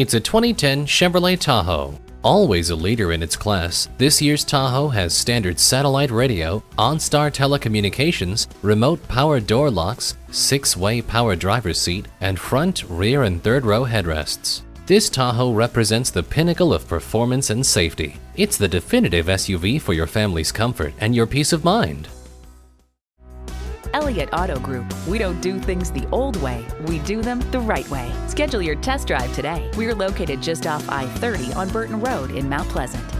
It's a 2010 Chevrolet Tahoe. Always a leader in its class, this year's Tahoe has standard satellite radio, OnStar telecommunications, remote power door locks, 6-way power driver's seat, and front, rear, and third-row headrests. This Tahoe represents the pinnacle of performance and safety. It's the definitive SUV for your family's comfort and your peace of mind. Elliott Auto Group. We don't do things the old way, we do them the right way. Schedule your test drive today. We're located just off I-30 on Burton Road in Mount Pleasant.